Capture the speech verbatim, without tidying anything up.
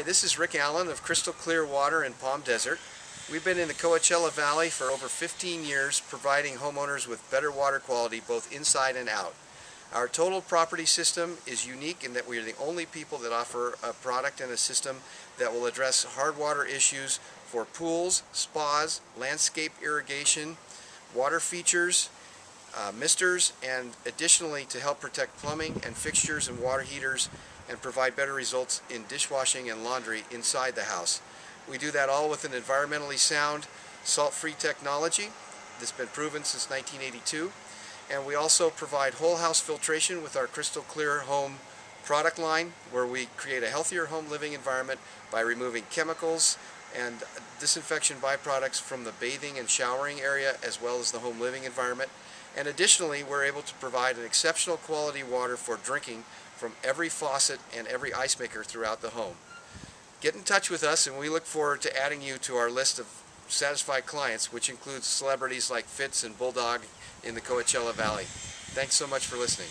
Hi, this is Rick Allen of Crystal Clear Water in Palm Desert. We've been in the Coachella Valley for over fifteen years, providing homeowners with better water quality both inside and out. Our Total Property System is unique in that we are the only people that offer a product and a system that will address hard water issues for pools, spas, landscape irrigation, water features, Uh, misters, and additionally to help protect plumbing and fixtures and water heaters and provide better results in dishwashing and laundry inside the house. We do that all with an environmentally sound, salt-free technology that's been proven since nineteen eighty-two, and we also provide whole house filtration with our Crystal Clear Home product line, where we create a healthier home living environment by removing chemicals and disinfection byproducts from the bathing and showering area as well as the home living environment. And additionally, we're able to provide an exceptional quality water for drinking from every faucet and every ice maker throughout the home. Get in touch with us, and we look forward to adding you to our list of satisfied clients, which includes celebrities like Fitz and Bulldog in the Coachella Valley. Thanks so much for listening.